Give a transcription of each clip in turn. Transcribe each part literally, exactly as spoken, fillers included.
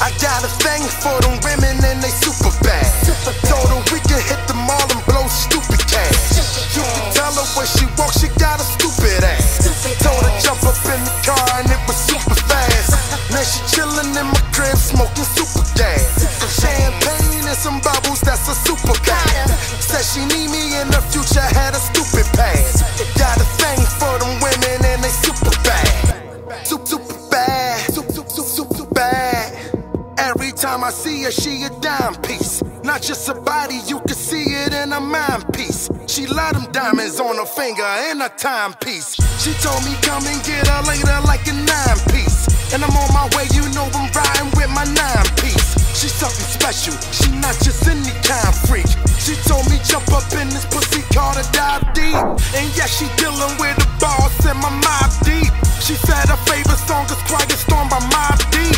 I got a thing for them women and they super bad. Told her we can hit the mall and blow stupid cash. You can tell her when she walks, she got a stupid ass. Told her jump up in the car and it was super fast. Now she chillin' in my crib smoking super gas. Champagne and some bubbles, that's a super bad. Said she need me in the future, had a stupid past. Got a thing for them women and they super bad. Super, super bad. Super, super, super bad. Every time I see her, she a dime piece. Not just a body, you can see it in her mind piece. She love them diamonds on her finger and her timepiece. She told me come and get her later like a nine piece. And I'm on my way, you know I'm riding with my nine piece. She's something special, she not just any kind freak. She told me jump up in this pussy, call her dive deep. And yeah, she dealing with the boss and my mob deep. She said her favorite song is Quiet Storm by Mobb Deep.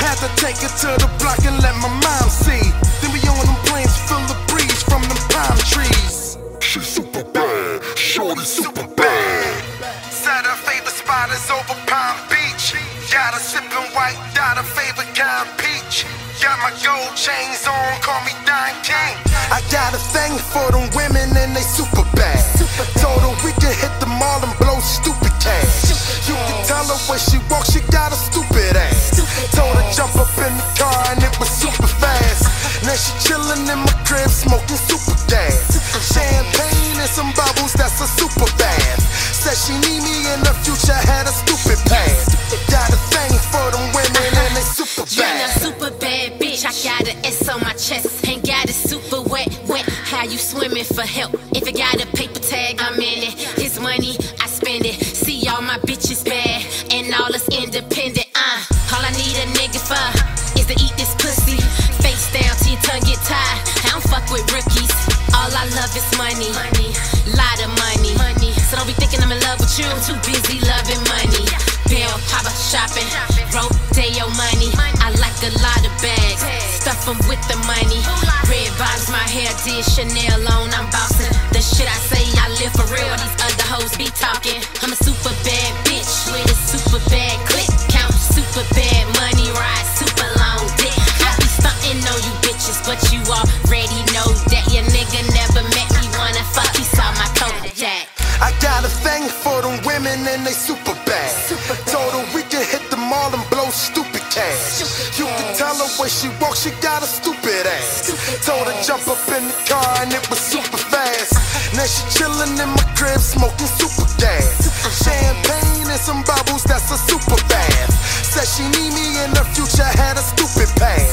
Had to take her to the block and let my mom see. Then we on them planes, feel the breeze from them palm trees. She's super bad, shorty super bad. Said her favorite spot is over Palm Beach. Got her sippin' white, got her favorite kind peach. Got my gold chains on, call me Don King. I got a thing for them women and they super bad. Told her we can hit the mall and blow stupid cash. You can tell her when she walks, she got a stupid ass. Told her jump up in the car and it was super fast. Now she chillin' in my crib smoking super gas. Champagne and some bubbles, that's a super bad. Said she need me in the future, had a stupid past. Got a thing for them women and they super bad. I got an S on my chest, ain't got it super wet, wet. How you swimming for help? If it got a paper tag, I'm in it. His money, I spend it. See all my bitches bad, and all us independent. Uh, all I need a nigga for is to eat this pussy. Face down till your tongue get tied. I don't fuck with rookies. All I love is money, lot of money. So don't be thinking I'm in love with you. I'm too busy loving money. Bill, Papa shopping, Rodeo money. I like a lot of bags, stuff them with the money. Red bottoms, my hair did Chanel on, I'm bossing. The shit I say, I live for real, these other hoes be talking. I'm a super bad bitch with a super bad click. Count super bad money, ride super long dick. I be stunting on you bitches, but you already know that. Your nigga never met me, wanna fuck, he saw my Kodak. I got a thing for them women and they super bad. Told her we can hit the mall and blow stupid cash. You can tell her when she walks, she got a stupid ass. Told her jump up in the car and it was super fast. Now she chillin' in my crib smoking super gas. Champagne and some bubbles, that's a super bath. Said she need me in the future, had a stupid past.